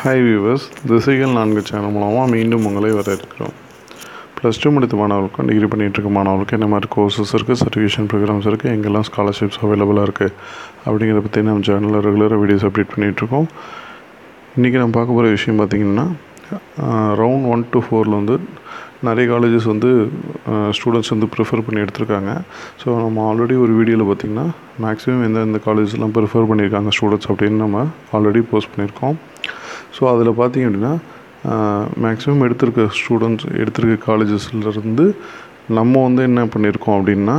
Hi viewers, this is the channel. I am going to you. Plus 2 முடித்தமானவர்களுக்கும் degree பண்ணிகிட்ருக்க மாணவர்களுக்கு என்ன மாதிரி கோர்ஸஸ் இருக்குது, சர்டிஃபிகேஷன் ப்ரோக்ராம்ஸ் இருக்குது, எங்கெல்லாம் ஸ்காலர்ஷிப்ஸ் அவைலபிளாக இருக்குது அப்படிங்கிறத பற்றி நம்ம சேனலில் ரெகுலராக வீடியோஸ் அப்டேட் பண்ணிகிட்ருக்கோம். இன்றைக்கி நம்ம பார்க்க போகிற விஷயம் பார்த்திங்கன்னா, ரவுண்ட் 1 to 4 வந்து நிறைய காலேஜஸ் வந்து ஸ்டூடெண்ட்ஸ் வந்து ப்ரிஃபர் பண்ணி எடுத்திருக்காங்க. ஸோ நம்ம ஆல்ரெடி ஒரு வீடியோவில் பார்த்திங்கன்னா மேக்ஸிமம் எந்தெந்த காலேஜஸ்லாம் ப்ரிஃபர் பண்ணியிருக்காங்க ஸ்டூடெண்ட்ஸ் அப்படின்னு நம்ம ஆல்ரெடி போஸ்ட் பண்ணியிருக்கோம். ஸோ அதில் பார்த்திங்க அப்படின்னா மேக்ஸிமம் எடுத்திருக்க காலேஜஸ்லேருந்து நம்ம வந்து என்ன பண்ணியிருக்கோம் அப்படின்னா,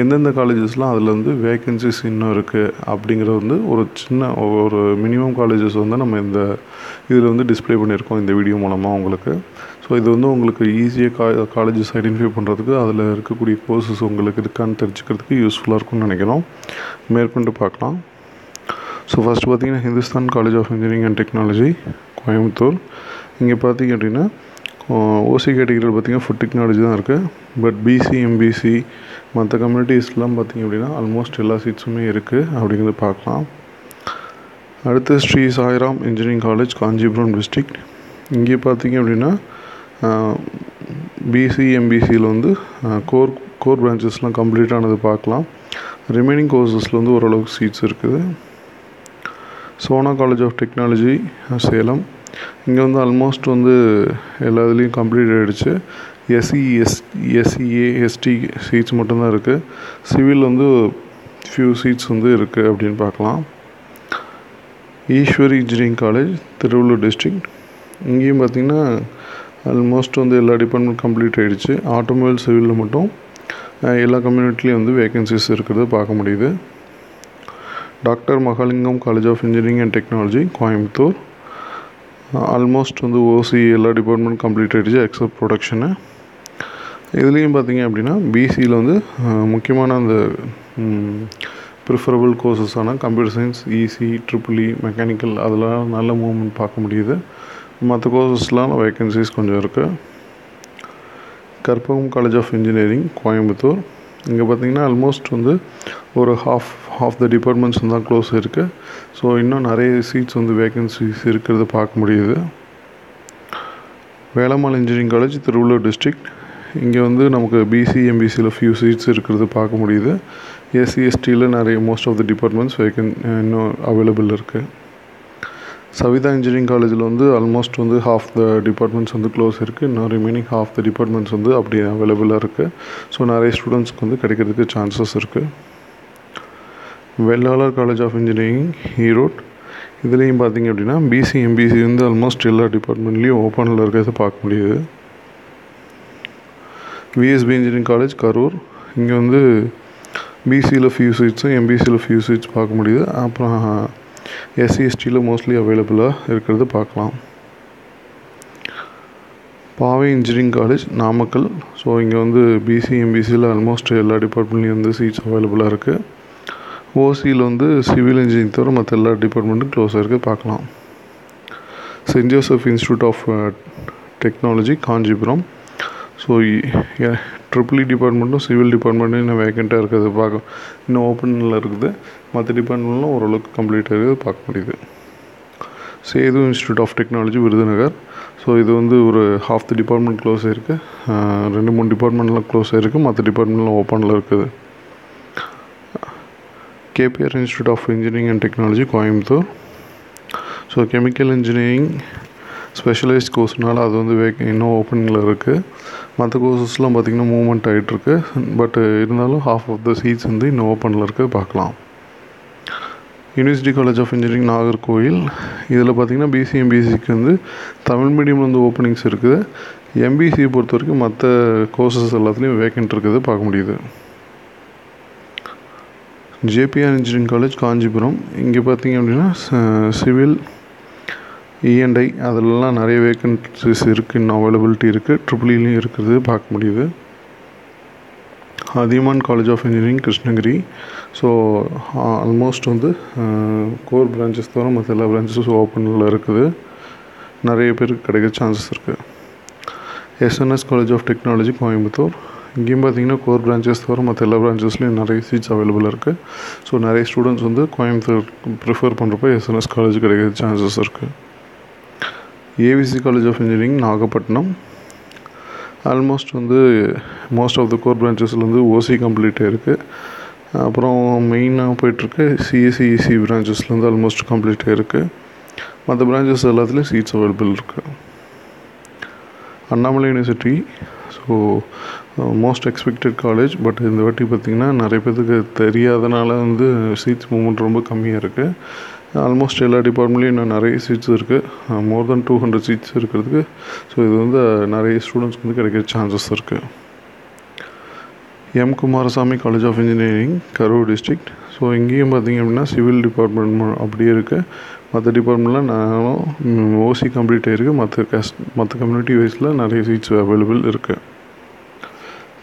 எந்தெந்த காலேஜஸ்லாம் அதில் வந்து வேக்கன்சிஸ் இன்னும் இருக்குது அப்படிங்கிறது வந்து ஒரு சின்ன ஒரு மினிமம் காலேஜஸ் வந்து நம்ம இந்த இதில் வந்து டிஸ்பிளே பண்ணியிருக்கோம் இந்த வீடியோ மூலமாக உங்களுக்கு. ஸோ இது வந்து உங்களுக்கு ஈஸியாக காலேஜஸ் ஐடென்டிஃபை பண்ணுறதுக்கு, அதில் இருக்கக்கூடிய கோர்ஸஸ் உங்களுக்கு இருக்கான்னு தெரிஞ்சுக்கிறதுக்கு யூஸ்ஃபுல்லாக இருக்கும்னு நினைக்கிறோம். மேற்கொண்டு பார்க்கலாம். ஸோ ஃபஸ்ட்டு பார்த்திங்கன்னா Hindustan college of engineering and technology, Coimbatore. இங்கே பார்த்திங்க அப்படின்னா ஓசி கேட்டகிரியில் பார்த்திங்கன்னா ஃபுட் டெக்னாலஜி தான் இருக்குது. பட் பிசி எம்பிசி மற்ற கம்யூனிட்டிஸ்லாம் பார்த்திங்க அப்படின்னா ஆல்மோஸ்ட் எல்லா சீட்ஸுமே இருக்குது அப்படிங்கிறது பார்க்கலாம். அடுத்து Sri Sairam engineering college, Kanchipuram district. இங்கே பார்த்திங்க அப்படின்னா பிசி எம்பிசியில் வந்து கோர் பிரான்ச்சஸ்லாம் கம்ப்ளீட் ஆனது பார்க்கலாம். ரிமைனிங் கோர்ஸஸில் வந்து ஓரளவுக்கு சீட்ஸ் இருக்குது. Sona college of technology, Salem. இங்கே வந்து ஆல்மோஸ்ட் வந்து எல்லா இதுலேயும் கம்ப்ளீட் ஆகிடுச்சு. SC, SE, ST சீட்ஸ் மட்டும்தான் இருக்குது. சிவில் வந்து ஃபியூ சீட்ஸ் வந்து இருக்குது அப்படின்னு பார்க்கலாம். Eswari engineering college, Tiruvallur district. இங்கேயும் பார்த்திங்கன்னா ஆல்மோஸ்ட் வந்து எல்லா டிபார்ட்மெண்ட் கம்ப்ளீட் ஆகிடுச்சு. ஆட்டோமொபைல் சிவிலில் மட்டும் எல்லா கம்யூனிட்டிலையும் வந்து வேகன்சிஸ் இருக்கிறது பார்க்க முடியுது. Doctor Mahalingam college of engineering and technology, Coimbatore. Almost வந்து ஓசி எல்லா டிபார்ட்மெண்ட் கம்ப்ளீட் ஆகிடுச்சு எக்ஸப்ட் ப்ரொடக்ஷனு. இதுலேயும் பார்த்திங்க அப்படின்னா பிசியில் வந்து முக்கியமான அந்த ப்ரிஃபரபிள் கோர்ஸஸான computer science, EC, triple E, mechanical அதெல்லாம் நல்ல மூவ்மெண்ட் பார்க்க முடியுது. மற்ற கோர்ஸஸ்லாம் வேக்கன்சிஸ் கொஞ்சம் இருக்குது. Karpagam college of engineering, Coimbatore. இங்கே பார்த்திங்கன்னா ஆல்மோஸ்ட் வந்து ஒரு ஹாஃப் த டிபார்ட்மெண்ட்ஸ் தான் க்ளோஸ் இருக்குது. ஸோ இன்னும் நிறைய சீட்ஸ் வந்து வேகன்சிஸ் இருக்கிறத பார்க்க முடியுது. Velammal engineering college, Tiruvallur district. இங்கே வந்து நமக்கு பிசி எம்பிசியில் ஃபியூ சீட்ஸ் இருக்கிறது பார்க்க முடியுது. SC STயில் நிறைய மோஸ்ட் ஆஃப் த டிபார்ட்மெண்ட்ஸ் இன்னும் அவைலபிள் இருக்குது. சவிதா இன்ஜினியரிங் காலேஜில் வந்து ஆல்மோஸ்ட் வந்து ஹாஃப் த டிபார்ட்மெண்ட்ஸ் வந்து க்ளோஸ் இருக்குது. இன்னும் ரிமைனிங் ஹாஃப் த டிபார்ட்மெண்ட்ஸ் வந்து அப்படி அவைலபிளாக இருக்குது. ஸோ நிறைய ஸ்டூடெண்ட்ஸ்க்கு வந்து கிடைக்கிறதுக்கு சான்சஸ் இருக்குது. Vellalar college of engineering, Erode. இதுலேயும் பார்த்திங்க அப்படின்னா பிசி எம்பிசி வந்து ஆல்மோஸ்ட் எல்லா டிபார்ட்மெண்ட்லேயும் ஓப்பனில் இருக்கிறத பார்க்க முடியுது. V.S.B. Engineering college, Karur. இங்கே வந்து பிசியில் ஃபியூ சீட்ஸும் எம்பிசியில் ஃபியூ சீட்ஸ் பார்க்க முடியுது. அப்புறம் SC STயில் மோஸ்ட்லி அவைலபிளாக இருக்கிறது பார்க்கலாம். பாவை இன்ஜினியரிங் காலேஜ், நாமக்கல். ஸோ இங்கே வந்து பிசி எம்பிசியில் ஆல்மோஸ்ட் எல்லா டிபார்ட்மெண்ட்லேயும் வந்து சீட்ஸ் அவைலபிளாக இருக்குது. ஓசியில் வந்து சிவில் இன்ஜினியரிங் தவிர மற்ற எல்லா டிபார்ட்மெண்ட்டும் க்ளோஸாக இருக்குது பார்க்கலாம். Saint Joseph institute of technology, Kanchipuram. So triple E டிபார்ட்மெண்ட்டும் சிவில் டிபார்ட்மெண்ட்டும் இன்னும் வேகண்ட்டாக இருக்கிறது பார்க்க, இன்னும் ஓப்பனில் இருக்குது. மற்ற டிபார்ட்மெண்ட்லாம் ஓரளவுக்கு கம்ப்ளீட்டாக இருக்குது பார்க்க முடியுது. Sethu institute of technology, Virudhunagar. So இது வந்து ஒரு ஹாஃப் த டிபார்ட்மெண்ட் க்ளோஸ் ஆகிருக்கு. 2-3 டிபார்ட்மெண்ட்லாம் க்ளோஸ் ஆகிருக்கு. மற்ற டிபார்ட்மெண்ட்லாம் ஓப்பனில் இருக்குது. KPR institute of engineering and technology, Coimbatore. So chemical engineering specialised கோர்ஸ்னால அது வந்து இன்னும் ஓப்பனில் இருக்குது. மற்ற கோர்ஸஸ்லாம் பார்த்திங்கன்னா மூவ்மெண்ட் ஆகிட்டுருக்கு. பட் இருந்தாலும் ஹாஃப் ஆஃப் த சீட்ஸ் வந்து இன்னும் ஓப்பனில் இருக்குது பார்க்கலாம். University college of engineering, Nagercoil. இதில் பார்த்திங்கன்னா பிசி எம்பிசிக்கு வந்து தமிழ் மீடியம் வந்து ஓப்பனிங்ஸ் இருக்குது. எம்பிசியை பொறுத்த வரைக்கும் மற்ற கோர்ஸஸ் எல்லாத்துலேயும் வேக்கண்ட் இருக்குது பார்க்க முடியுது. JPR engineering college, Kanchipuram. இங்கே பார்த்திங்க அப்படின்னா சிவில், E&I அதெல்லாம் நிறைய வேக்கன்சிஸ் இருக்குது, இன்னும் அவைலபிலிட்டி இருக்குது. ட்ரிபிள்இலையும் இருக்கிறது பார்க்க முடியுது. Athiyaman college of engineering, Krishnagiri. So almost வந்து கோர் பிரான்ச்சஸ் தவிர மற்ற எல்லா பிரான்ச்சஸும் ஓப்பனில் இருக்குது. நிறைய பேருக்கு கிடைக்க சான்சஸ் இருக்குது. SNS college of technology, Coimbatore. இங்கேயும் பார்த்தீங்கன்னா கோர் பிரான்ச்சஸ் தவிர மற்ற எல்லா பிரான்ச்சஸ்லையும் நிறைய சீட்ஸ் அவைலபிளாக இருக்குது. ஸோ நிறைய ஸ்டூடெண்ட்ஸ் வந்து கோயம்புத்தூர் ப்ரிஃபர் பண்ணுறப்ப எஸ்என்எஸ் காலேஜ் கிடைக்கிற சான்சஸ் இருக்குது. AVC college of engineering Nagapattinam. Almost வந்து மோஸ்ட் ஆஃப் த கோர் பிரான்ச்சஸ்லேருந்து ஓசி கம்ப்ளீட்டாக இருக்குது. அப்புறம் மெயினாக போய்ட்டுருக்கு சிஎஸ்சிஇசி பிரான்ச்சஸ்லேருந்து ஆல்மோஸ்ட் கம்ப்ளீட்டாக இருக்குது. மற்ற பிரான்ச்சஸ் எல்லாத்துலேயும் சீட்ஸ் அவைலபிள் இருக்குது. Annamalai university so most expected college. But இந்த வாட்டி பார்த்திங்கன்னா நிறைய பேர்த்துக்கு தெரியாதனால வந்து சீட்ஸ் மூவ்மெண்ட் ரொம்ப கம்மியாக இருக்குது. ஆல்மோஸ்ட் எல்லா டிபார்ட்மெண்ட்லேயும் இன்னும் நிறைய சீட்ஸ் இருக்குது. மோர் தென் 200 சீட்ஸ் இருக்கிறதுக்கு. ஸோ இது வந்து நிறைய ஸ்டூடெண்ட்ஸ்க்கு வந்து கிடைக்கிற சான்சஸ் இருக்குது. M. Kumarasamy college of engineering, Karur district. So இங்கேயும் பார்த்திங்க அப்படின்னா சிவில் டிபார்ட்மெண்ட் அப்படியே இருக்குது. மற்ற டிபார்ட்மெண்ட்டில் நானும் ஓசி கம்ப்ளீட் ஆகிருக்கு. மற்ற கம்யூனிட்டி வைஸில் நிறைய சீட்ஸ் அவைலபிள் இருக்குது.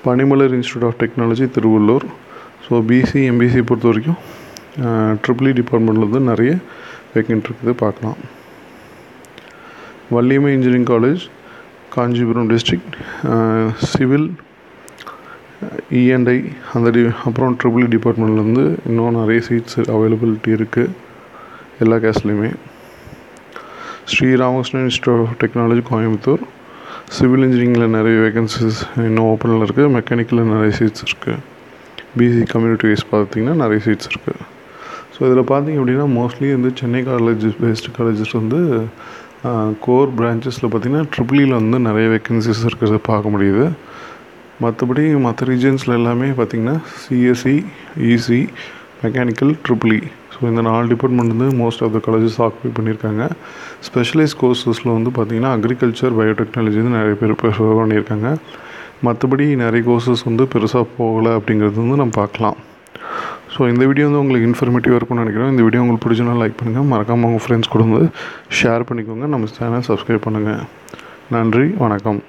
Panimalar institute of technology, Tiruvallur. So BC MBC பொறுத்த வரைக்கும் ட்ரிபிள் இ டிபார்ட்மெண்ட்லேருந்து நிறைய வேக்கண்ட் இருக்குது, பார்க்கலாம். Valliammai engineering college, Kanchipuram district. Civil E and I அப்புறம் ட்ரிபிள் இ டிபார்ட்மெண்ட்லேருந்து இன்னும் நிறைய சீட்ஸ் அவைலபிலிட்டி இருக்குது எல்லா கேஸ்ட்லேயுமே. Sri Ramakrishna institute of technology, Coimbatore. Civil இன்ஜினியரிங்கில் நிறைய வேகன்சிஸ் இன்னும் ஓப்பனில் இருக்குது. மெக்கானிக்கலில் நிறைய சீட்ஸ் இருக்குது. பிசி கம்யூனிட்டி வைஸ் பார்த்திங்கன்னா நிறைய சீட்ஸ் இருக்குது. ஸோ இதில் பார்த்திங்க அப்படின்னா மோஸ்ட்லி வந்து சென்னை காலேஜஸ் பேஸ்டு காலேஜஸ் வந்து கோர் பிரான்ச்சஸில் பார்த்திங்கன்னா ட்ரிபிளியில் வந்து நிறைய வேகன்சிஸ் இருக்கிறத பார்க்க முடியுது. மற்றபடி மற்ற ரீஜன்ஸில் எல்லாமே பார்த்திங்கன்னா CSC, EC, mechanical, triple E. So இந்த 4 டிபார்ட்மெண்ட் வந்து most of the colleges occupy பண்ணியிருக்காங்க. ஸ்பெஷலைஸ் கோர்ஸஸில் வந்து பார்த்திங்கன்னா அக்ரிகல்ச்சர், பயோடெக்னாலஜி வந்து நிறைய பேர் ப்ரிஃபர் பண்ணியிருக்காங்க. மற்றபடி நிறைய கோர்ஸஸ் வந்து பெருசாக போகலை அப்படிங்கிறது வந்து நம்ம பார்க்கலாம். ஸோ இந்த வீடியோ வந்து உங்களுக்கு இன்ஃபர்மேட்டிவாக இருக்கும்னு நினைக்கிறோம். இந்த வீடியோ உங்களுக்கு பிடிச்சனா லைக் பண்ணுங்கள், மறக்காமல் உங்கள் ஃப்ரெண்ட்ஸ் கூட வந்து ஷேர் பண்ணிக்கோங்க. நம்ம சேனலை சப்ஸ்கிரைப் பண்ணுங்கள். நன்றி, வணக்கம்.